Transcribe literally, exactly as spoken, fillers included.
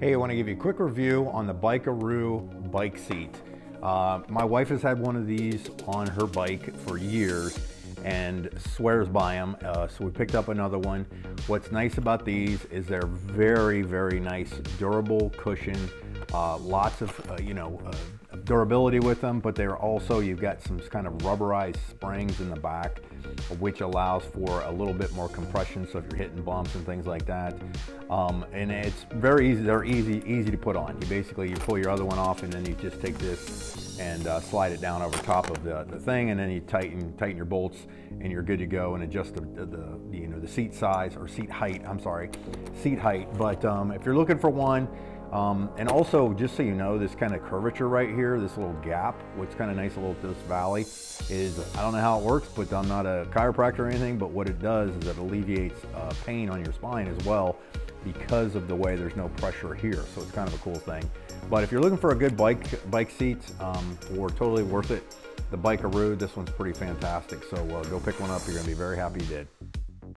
Hey, I want to give you a quick review on the Bikeroo bike seat. Uh, my wife has had one of these on her bike for years and swears by them, uh, so we picked up another one. What's nice about these is they're very, very nice, durable cushion, uh, lots of, uh, you know, uh, durability with them, but they're also, you've got some kind of rubberized springs in the back, which allows for a little bit more compression, so if you're hitting bumps and things like that. Um, and it's very easy, they're easy, easy to put on. You basically, you pull your other one off and then you just take this and uh, slide it down over top of the, the thing, and then you tighten tighten your bolts and you're good to go, and adjust the, the, the you know the seat size or seat height I'm sorry seat height but um, if you're looking for one, um, and also just so you know, this kind of curvature right here, this little gap, what's kind of nice, a little this valley is, I don't know how it works, but I'm not a chiropractor or anything, but what it does is it alleviates uh, pain on your spine as well, because of the way there's no pressure here, so it's kind of a cool thing. But if you're looking for a good bike bike seat, um, or totally worth it, the Bikeroo, this one's pretty fantastic. So uh, go pick one up. You're gonna be very happy you did.